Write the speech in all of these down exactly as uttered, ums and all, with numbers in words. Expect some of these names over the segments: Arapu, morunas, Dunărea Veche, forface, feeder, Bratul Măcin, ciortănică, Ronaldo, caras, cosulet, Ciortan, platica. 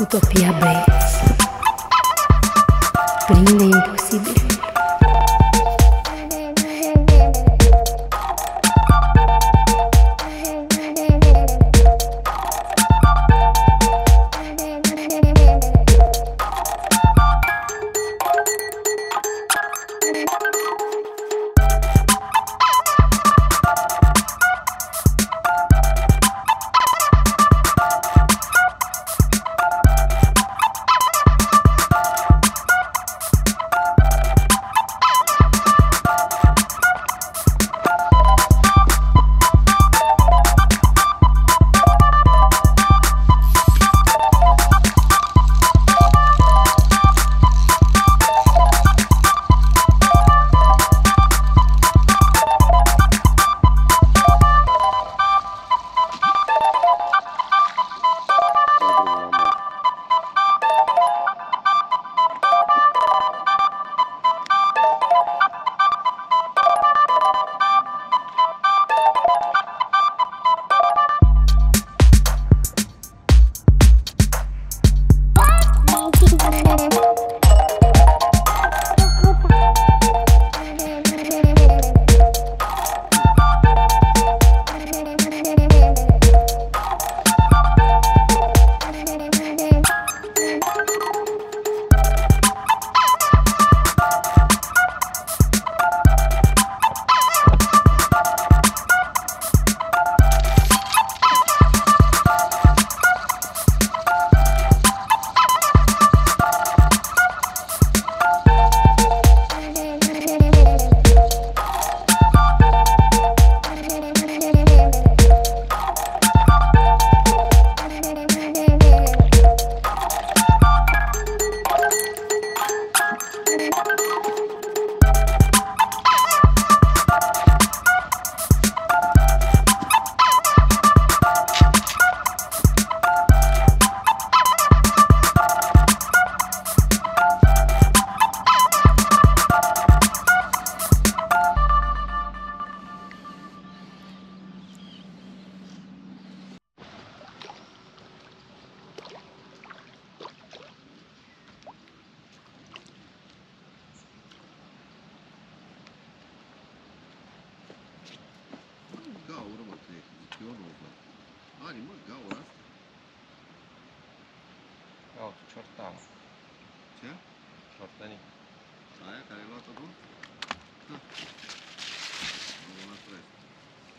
Utopia Băieți, plin de imposibil.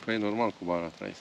Păi, normal cu bara trăiesc.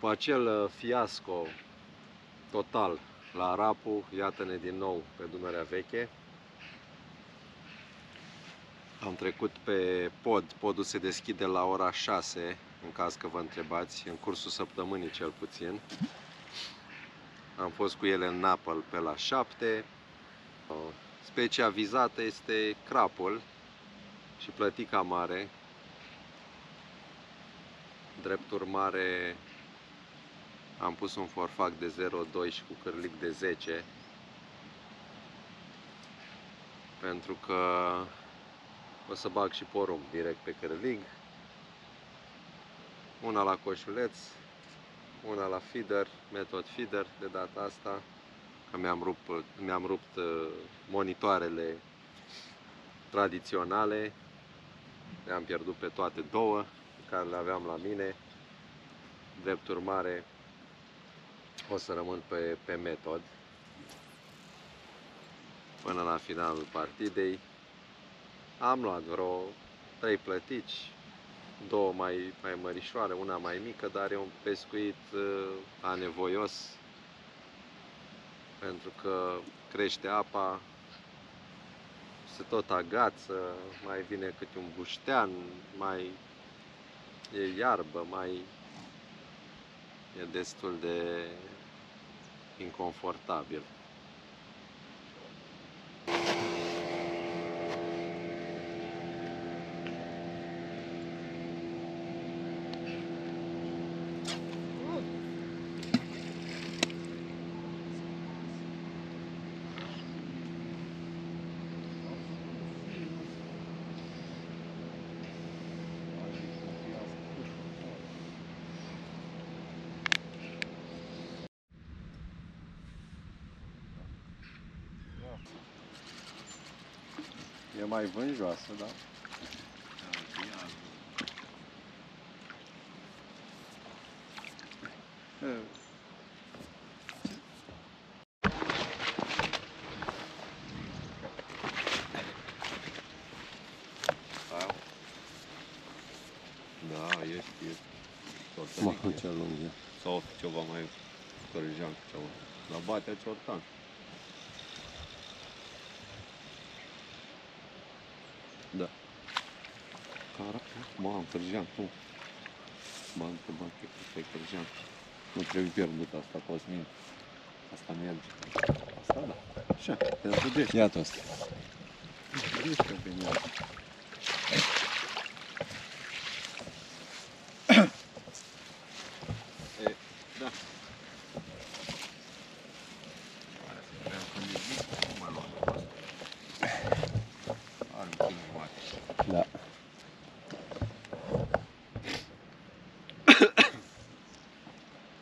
După acel fiasco total la Arapu, iată-ne din nou pe Dunărea Veche. Am trecut pe pod. Podul se deschide la ora șase, în caz că vă întrebați, în cursul săptămânii cel puțin. Am fost cu ele în apă pe la șapte. Specia vizată este crapul și plătica mare. Drept urmare, am pus un forfac de zero virgulă doi și cu cârlic de zece, pentru că o să bag și porumb direct pe cârlig. Una la coșuleț, una la feeder, metod feeder de data asta, că mi-am rupt, mi-am rupt monitoarele tradiționale, le-am pierdut pe toate două, care le aveam la mine. Drept urmare, o să rămân pe, pe metod până la finalul partidei. Am luat vreo trei plătici, două mai, mai mărișoare, una mai mică, dar e un pescuit uh, anevoios, pentru că crește apa, se tot agață, mai vine câte un buștean, mai e iarbă, mai e destul de inconfortabil. E mai vânjoasă, da? Da, ești, ești. Mă, ce lung e. Sau ceva mai cărjean, ceva. La Batea Ciortan. Da. Cara, mamă, târjeam, tu. Bani pe bani, pe târjeam. Nu trebuie pierdut asta, Cosmin. Asta merge. Asta da. Așa, te însudești. Iată asta. Ești că veni asta. E, da. Da.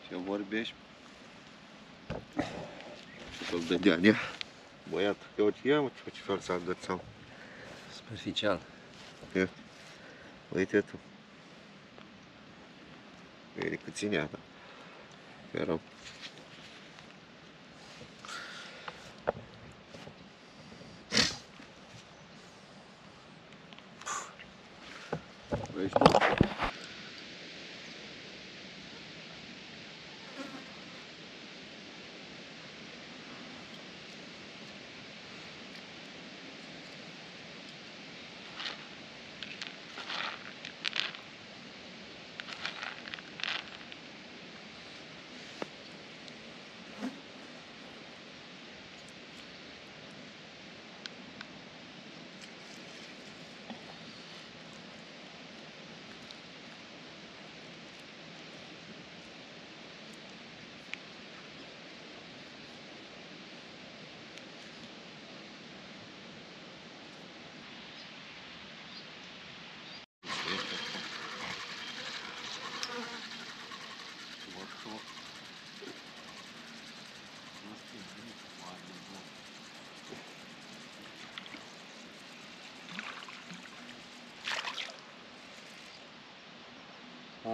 Ce vorbești? Tot dădea, ne? Băiat, eu ce am, ce fel să agățam? Superficial. E? Uite tu. E cât ținea, da. E rău.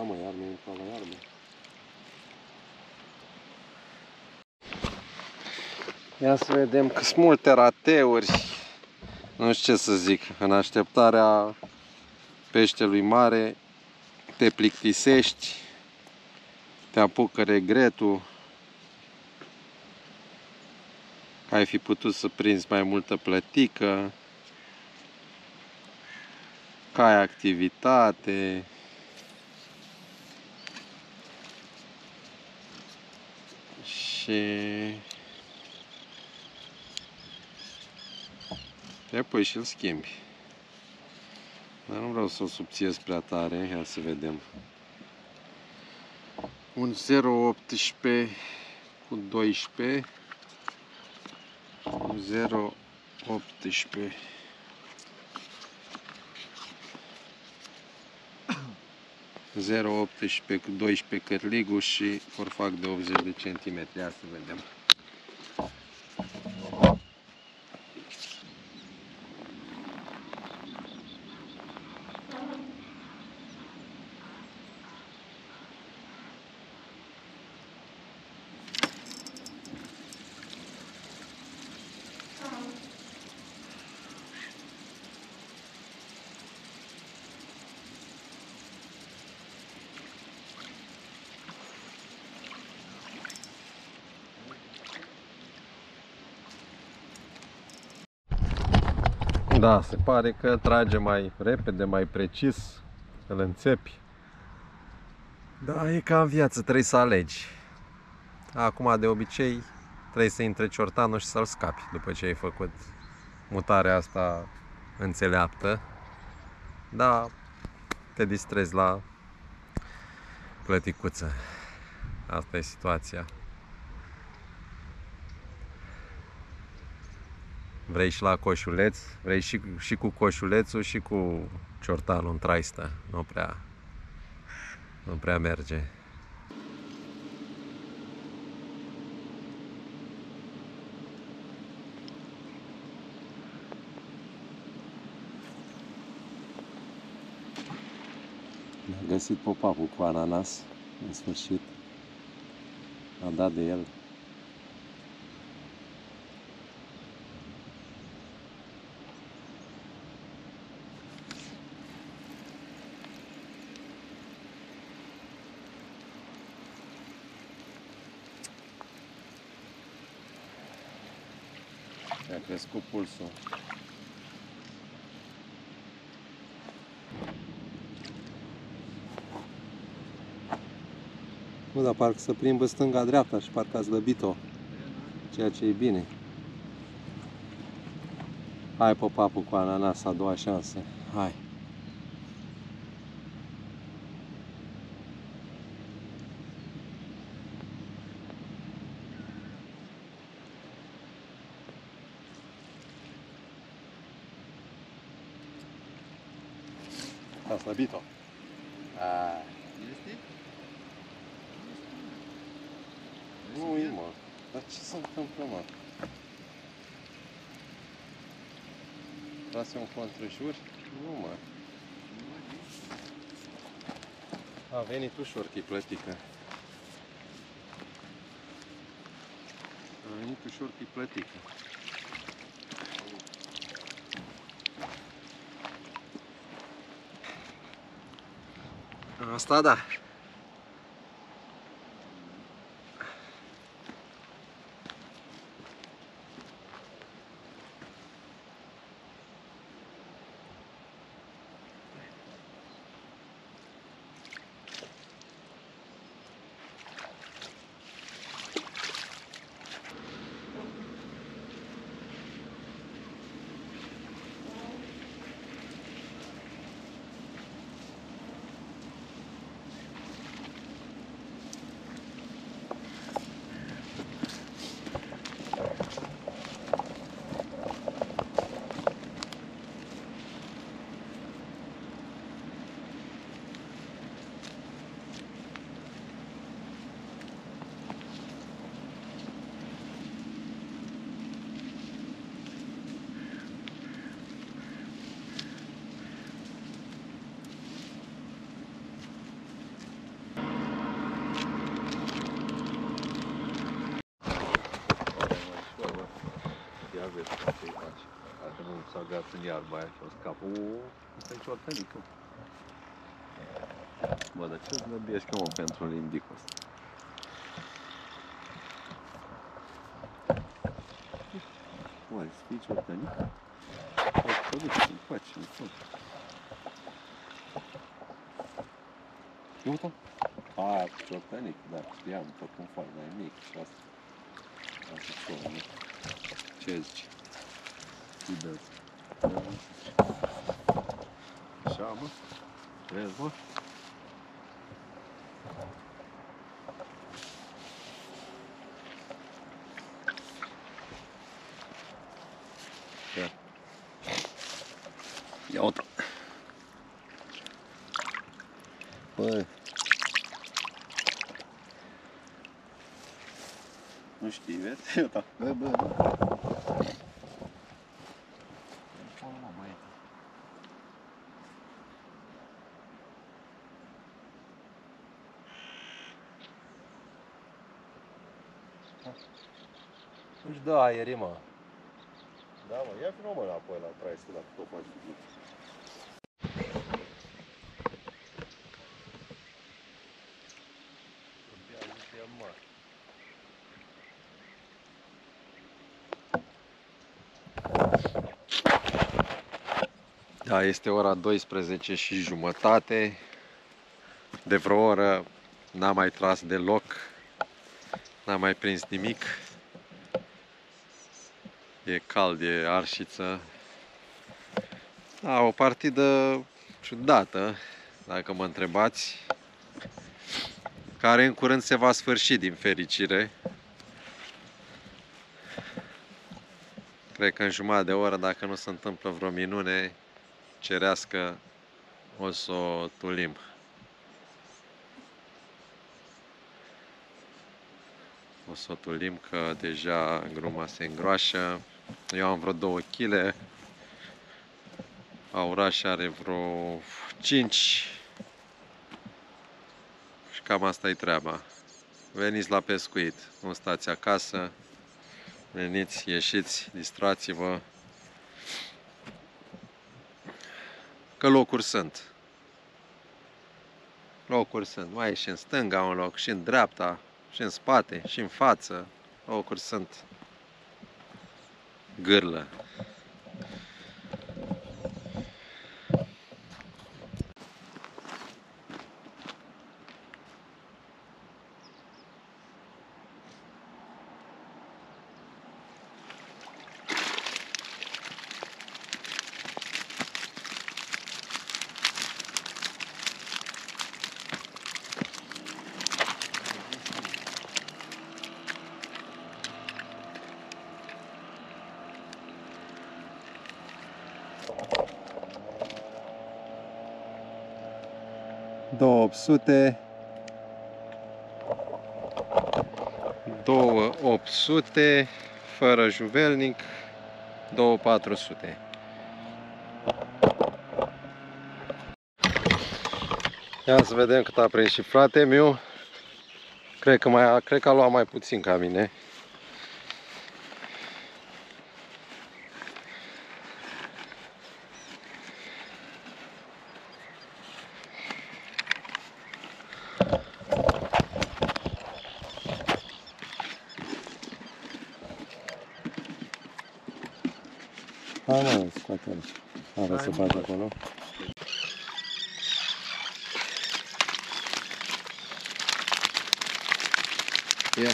Ah, mă, iar mi-a intrat la iarbă. Ia să vedem că sunt multe rateuri. Nu știu ce să zic. În așteptarea peștelui mare te plictisești. te apucă regretul că ai fi putut să prinzi mai multă plătică, că ai activitate. Și apoi și îl schimbi. Dar nu vreau să o subțiez prea tare, ia să vedem. Un zero optsprezece cu doisprezece. Un zero optsprezece. zero optsprezece cu doisprezece cărligul și vor fac de optzeci de centimetri. Ia să vedem. Da, se pare că trage mai repede, mai precis, îl înțepi. Da, e ca în viață, trebuie să alegi. Acum, de obicei, trebuie să intre ciortanul și să-l scapi după ce ai făcut mutarea asta înțeleaptă. Da, te distrezi la plăticuță. Asta e situația. Vrei și la coșuleț, vrei și, și cu coșulețul și cu ciortanul în traistă. Nu prea, nu prea merge. Am găsit pop-up-ul cu ananas, în sfârșit. Am dat de el. Mi-a crescut pulsul. Nu, dar parcă se plimbă stânga-dreapta și parcă a slăbit-o. Ceea ce e bine. Hai, pop-up-ul cu ananas, a doua șansă. Hai! S-a slăbit-o. Nu e, mă. Dar ce se întâmplă, mă? Trase un contrajur? Nu, mă. A venit ușor că-i plătică. A venit ușor că-i plătică. Asta da. În iarba aia și o scapă. Uuu, asta e ciortănică. Bă, dar ce-ți lăbiești, mă, pentru lindicul ăsta? oare să fie aici organică? Au produs în coace, în sol. Iuta? Aia, cu organic, dar știam, tot cum fac, dar e mic și asta. Asta e ceva, nu? Ce zici? Iber. Așa, mă? Vezi, mă? Ia uita. Băi. Nu știi, vezi? Iuta. Băi, băi, băi. Nu-și dă aerii, mă. Da, mă, ia fi numai înapoi la praiesul, dacă tot faci cu glup. Da, este ora douăsprezece și jumătate. De vreo oră n-am mai tras deloc. N-am mai prins nimic. E cald, e arșiță. Da, o partidă ciudată, dacă mă întrebați, care în curând se va sfârși, din fericire. Cred că în jumătate de oră, dacă nu se întâmplă vreo minune cerească, o să o tulim. O să o tulim, că deja gruma se îngroașă. Eu am vreo două kilograme. Auraș are vreo cinci. Și cam asta e treaba. Veniți la pescuit, nu stați acasă. Veniți, ieșiți, distrați-vă. Că locuri sunt. Locuri sunt. Mai e și în stânga un loc, și în dreapta, și în spate, și în față. Locuri sunt. Gârlă. două sute, două opt sute, fără juvelnic, două patru sute. Ia să vedem cât a prins și frate meu. Cred că mai, cred că a luat mai puțin ca mine. Avea să faci acolo. Ia.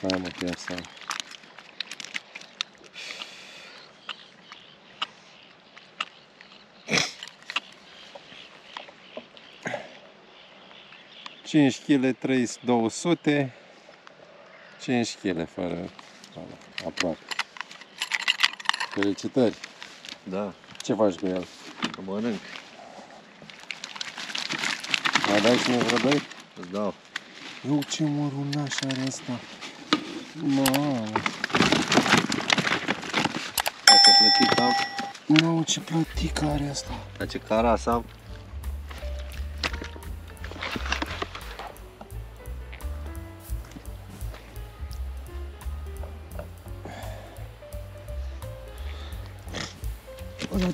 Hai mă, ia asta. cinci kilograme, două sute. cinci kilograme fără aproape. Felicitări! Da. Ce faci cu el? Că mănânc. Mai dai și mie vreo doi? Îți dau. Eu ce mărunaș are asta. Mamă. Face plătic am. Mamă, ce plătic are asta. Face caras am.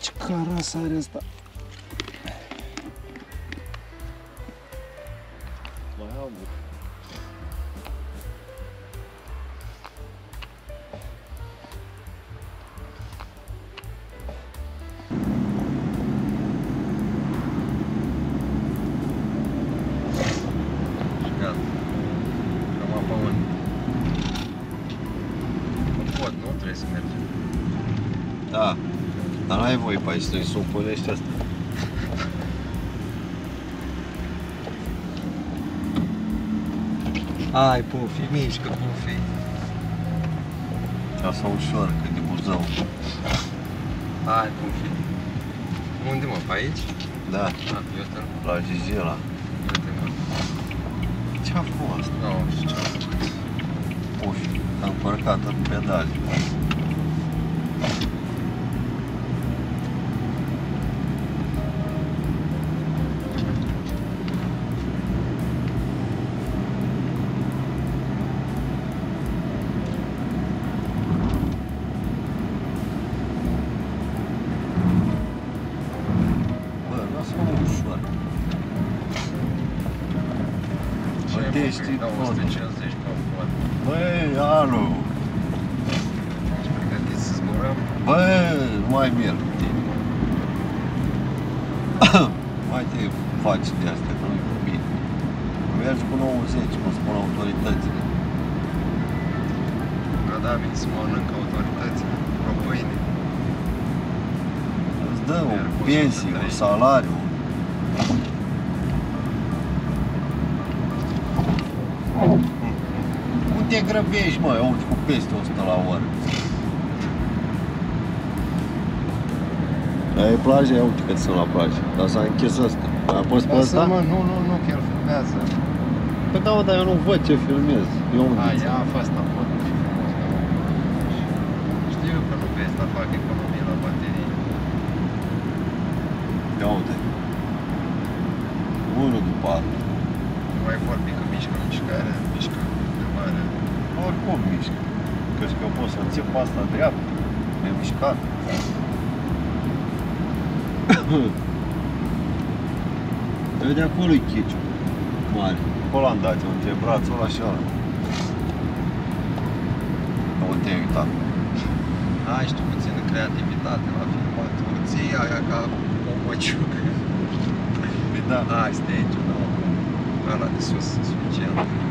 Ce caras are asta? Mai am. Da. Dar n-ai voie pe aici, trebuie să o pălești asta. Ai, pufi, mișcă, pufi. Asta ușor, că de buzău. Ai, pufi. Unde, mă, pe aici? Da. Da, eu stau. La Gigela. Ce-a fost? Nu, no, știu ce-a fost. Pufi, s-a împărcat în pedale. Băi, alu! Ești pregătit să zburăm? Băi, nu mai merg cu tine. Mai te faci de astea, că nu-i cu mine. Mergi cu nouăzeci, cum spun autoritățile. Grădamii se mănâncă autoritățile, cu pâine. Îți dă o pensie, un salariu. Te grăbești, mă, eu cu peste o sută la oră. Aia e plaja, ia uite cât sunt la plajă, dar s-a închis ăsta. Dar poți pe ăsta? Mă, nu, nu, nu, că el filmează. Păi da, mă, dar eu nu văd ce filmez. Eu unde ți-am? Aia, fă asta, pot. Știu eu că nu vezi, dar fac economie la baterie. Ia uite. Unul după altul. Nu mai vorbi că mișcă mișcarea, mișcă. Oricum mișcă, căci că eu pot să înțep asta dreaptă, mi-a mișcat. Eu de acolo-i chiciu mare. Colandați între brațul ăla și ăla. Nu te-ai uitat. Ai și tu puțină creativitate la filmat. O ții aia ca o măciucă. Păi da. Hai, stage-ul ăla de sus, suficient.